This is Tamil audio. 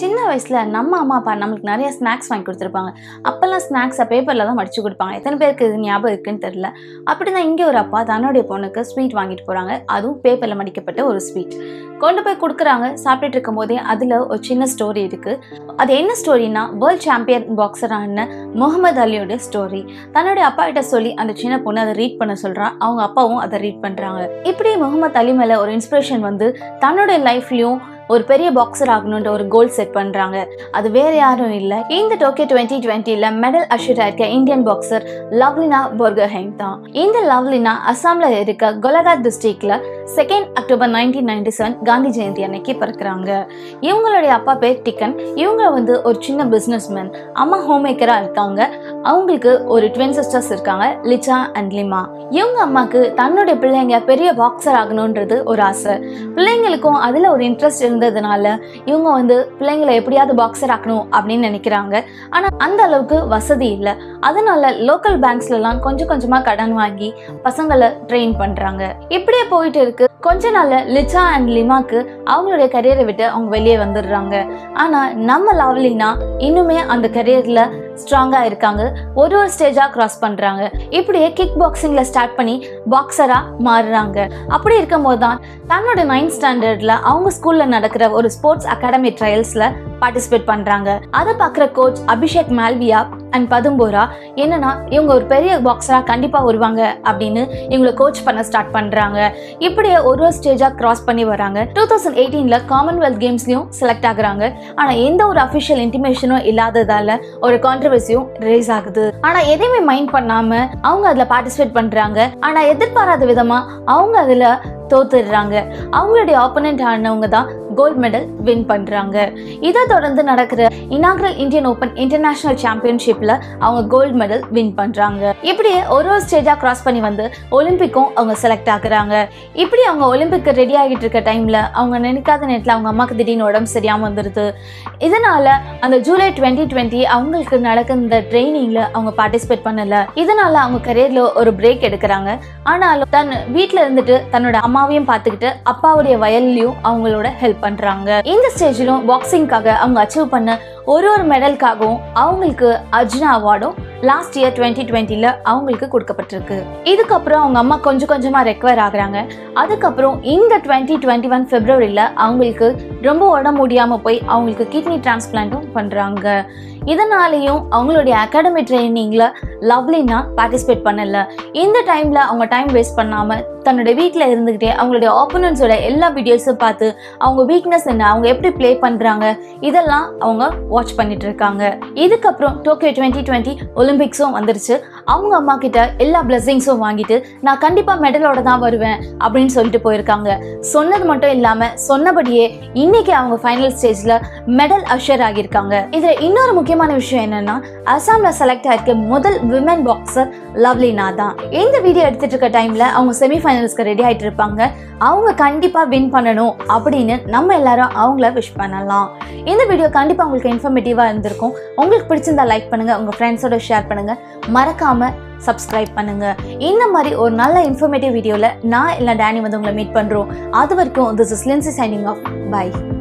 சின்ன வயசுல நம்ம அம்மா அப்பா நமக்கு நிறைய ஸ்நாக்ஸ் வாங்கி கொடுத்திருப்பாங்க. அப்பெல்லாம் ஸ்நாக்ஸை பேப்பரில் தான் மடிச்சு கொடுப்பாங்க. எத்தனை பேருக்கு இது ஞாபகம் இருக்குன்னு தெரியல. அப்படிதான் இங்கே ஒரு அப்பா தன்னுடைய பொண்ணுக்கு ஸ்வீட் வாங்கிட்டு போகிறாங்க. அதுவும் பேப்பரில் மடிக்கப்பட்ட ஒரு ஸ்வீட் கொண்டு போய் கொடுக்குறாங்க. சாப்பிட்டுட்டு இருக்கும் போதே அதில் ஒரு சின்ன ஸ்டோரி இருக்குது. அது என்ன ஸ்டோரின்னா, வேர்ல்ட் சாம்பியன் பாக்ஸரான முகமது அலியோட ஸ்டோரி. தன்னுடைய அப்பா கிட்ட சொல்லி அந்த சின்ன பொண்ணு அதை ரீட் பண்ண சொல்கிறான். அவங்க அப்பாவும் அதை ரீட் பண்ணுறாங்க. இப்படி முகமது அலி மேலே ஒரு இன்ஸ்பிரேஷன் வந்து தன்னுடைய லைஃப்லேயும் ஒரு பெரிய பாக்ஸர் ஆகணுன்ற ஒரு கோல் செட் பண்ணுறாங்க. அது வேறு யாரும் இல்லை, இந்த டோக்கியோ 2020 மெடல் அஷ்யூராக இருக்க இந்தியன் பாக்ஸர் லவ்லினா போர்கஹெய்ம் தான். இந்த லவ்லினா அசாமில் இருக்க கோலாகாட் டிஸ்ட்ரிக்டில் 2 அக்டோபர் 1997 காந்தி ஜெயந்தி அன்னைக்கு பிறக்கிறாங்க. இவங்களுடைய அப்பா பேர் டிக்கன். இவங்க வந்து ஒரு சின்ன பிஸ்னஸ்மேன். அம்மா ஹோம்மேக்கராக இருக்காங்க. அவங்களுக்கு ஒரு ட்வின் சிஸ்டர்ஸ் இருக்காங்க, லிச்சா அண்ட் லிமா. இவங்க அம்மாவுக்கு தன்னுடைய பிள்ளைங்க பெரிய பாக்ஸர் ஆகணுன்றது ஒரு ஆசை. பிள்ளைங்களுக்கும் அதில் ஒரு இன்ட்ரெஸ்ட் இருந்ததுனால இவங்க வந்து பிள்ளைங்களை எப்படியாவது பாக்ஸர் ஆக்கணும் அப்படின்னு நினைக்கிறாங்க. ஆனால் அந்த அளவுக்கு வசதி இல்லை. அதனால லோக்கல் பேங்க்ஸ்லாம் கொஞ்சம் கொஞ்சமாக கடன் வாங்கி பசங்களை ட்ரெயின் பண்ணுறாங்க. இப்படியே போயிட்டு இருக்கு. கொஞ்ச நாள்ல லிச்சா அண்ட் லிமாக்கு அவங்களுடைய கரியரை விட்டு அவங்க வெளியே வந்துடுறாங்க. ஆனால் நம்ம லவ்லினா இன்னுமே அந்த கரியரில் ஸ்ட்ராங்காக இருக்காங்க. ஒரு ஒரு ஸ்டேஜாக கிராஸ் பண்ணுறாங்க. இப்படியே கிக் பாக்ஸிங்கில் ஸ்டார்ட் பண்ணி பாக்ஸராக மாறுறாங்க. அப்படி இருக்கும் போது தான் தன்னோட 9th ஸ்டாண்டர்டில் அவங்க ஸ்கூலில் நடக்கிற ஒரு ஸ்போர்ட்ஸ் அகாடமி ட்ரையல்ஸில் பார்ட்டிசிபேட் பண்ணுறாங்க. அதை பார்க்குற கோச் அபிஷேக் மால்வியா அண்ட் பதும்போரா என்னன்னா இவங்க ஒரு பெரிய பாக்ஸராக கண்டிப்பாக வருவாங்க அப்படின்னு இவங்களை கோச் பண்ண ஸ்டார்ட் பண்ணுறாங்க. இப்படியே ஒரு ஒரு ஸ்டேஜாக கிராஸ் பண்ணி வராங்க. 2018 காமன்வெல்த் கேம்ஸ்லையும் செலக்ட் ஆகுறாங்க. ஆனால் எந்த ஒரு அஃபிஷியல் இன்டிமேஷனும் இல்லாததால் ஒரு கான்ட்ரவர்சியும் ரேஸ் ஆகுது. ஆனால் எதையுமே மைண்ட் பண்ணாமல் அவங்க அதில் பார்ட்டிசிபேட் பண்ணுறாங்க. ஆனால் எதிர்பாராத விதமாக அவங்க அதில் தோத்துடுறாங்க. அவங்களுடைய ஆப்போனன்ட் ஆனவங்க தான் கோல்டு மெடல் வின் பண்ணுறாங்க. இதை தொடர்ந்து நடக்கிற இனாகரல் இந்தியன் ஓப்பன் இன்டர்நேஷனல் சாம்பியன்ஷிப்பில் அவங்க கோல்டு மெடல் வின் பண்ணுறாங்க. இப்படியே ஒரு ஒரு ஸ்டேஜாக கிராஸ் பண்ணி வந்து ஒலிம்பிக்கும் அவங்க செலக்ட் ஆகுறாங்க. இப்படி அவங்க ஒலிம்பிக்கு ரெடி ஆகிட்டு இருக்க டைமில் அவங்க நினைக்காத நேரத்தில் அவங்க அம்மாவுக்கு திடீர்னு உடம்பு சரியாமல் வந்துடுது. இதனால் அந்த ஜூலை 2020 அவங்களுக்கு நடக்கிற இந்த ட்ரைனிங்கில் அவங்க பார்ட்டிசிபேட் பண்ணலை. இதனால் அவங்க கரியரில் ஒரு பிரேக் எடுக்கிறாங்க. ஆனாலும் தன் வீட்டில் இருந்துட்டு தன்னோட அம்மாவையும் பார்த்துக்கிட்டு அப்பாவுடைய வயல்லையும் அவங்களோட ஹெல்ப் பண்றாங்க. இந்த ஸ்டேஜிலும் பாக்ஸிங்காக அவங்க அச்சீவ் பண்ண ஒரு ஒரு மெடலுக்காகவும் அவங்களுக்கு அர்ஜுனா அவார்டும் லாஸ்ட் இயர் 2020 அவங்களுக்கு கொடுக்கப்பட்டிருக்கு. இதுக்கப்புறம் அவங்க அம்மா கொஞ்சம் கொஞ்சமாக ரெக்கவர் ஆகுறாங்க. அதுக்கப்புறம் இந்த 2021 ஃபெப்ரவரியில் அவங்களுக்கு ரொம்ப உடம்பு முடியாமல் போய் அவங்களுக்கு கிட்னி டிரான்ஸ்பிளான்ட்டும் பண்ணுறாங்க. இதனாலேயும் அவங்களுடைய அகாடமி ட்ரைனிங்கில் லவ்லினா பார்ட்டிசிபேட் பண்ணலை. இந்த டைமில் அவங்க டைம் வேஸ்ட் பண்ணாமல் தன்னோட வீட்டில் இருந்துக்கிட்டே அவங்களுடைய ஆப்போனன்ட்ஸோட எல்லா வீடியோஸும் பார்த்து அவங்க வீக்னஸ் என்ன, அவங்க எப்படி ப்ளே பண்ணுறாங்க, இதெல்லாம் அவங்க வாட்ச் பண்ணிட்டு இருக்காங்க. இதுக்கப்புறம் டோக்கியோ 2020 ஒலிம்பிக்ஸும் வந்துருச்சு. அவங்க அம்மா கிட்ட எல்லா பிளஸிங்ஸும் வாங்கிட்டு நான் கண்டிப்பாக மெடலோட தான் வருவேன் அப்படின்னு சொல்லிட்டு போயிருக்காங்க. சொன்னது மட்டும் இல்லாமல் சொன்னபடியே இன்னைக்கு அவங்க ஃபைனல் ஸ்டேஜில் மெடல் அஷர் ஆகியிருக்காங்க. இதில் இன்னொரு முக்கியமான விஷயம் என்னன்னா, அசாமில் செலக்ட் ஆகிருக்க முதல் விமன் பாக்ஸர் லவ்லினா தான். இந்த வீடியோ எடுத்துட்டு இருக்க டைமில் அவங்க செமிஃபைனல்ஸ்க்கு ரெடி ஆகிட்டு இருப்பாங்க. அவங்க கண்டிப்பாக வின் பண்ணணும் அப்படின்னு நம்ம எல்லாரும் அவங்கள விஷ் பண்ணலாம். இந்த வீடியோ கண்டிப்பாக உங்களுக்கு இன்ஃபர்மேட்டிவாக இருந்திருக்கும். உங்களுக்கு பிடிச்சிருந்தா லைக் பண்ணுங்கள், உங்கள் ஃப்ரெண்ட்ஸோட ஷேர் பண்ணுங்கள், மறக்காமல் சப்ஸ்கிரைப் பண்ணுங்கள். இந்த மாதிரி ஒரு நல்ல இன்ஃபர்மேட்டிவ் வீடியோவில் நான் இல்லை டேனி வந்து உங்களை மீட் பண்ணுறோம். அது வரைக்கும் this is Lincy signing off. By.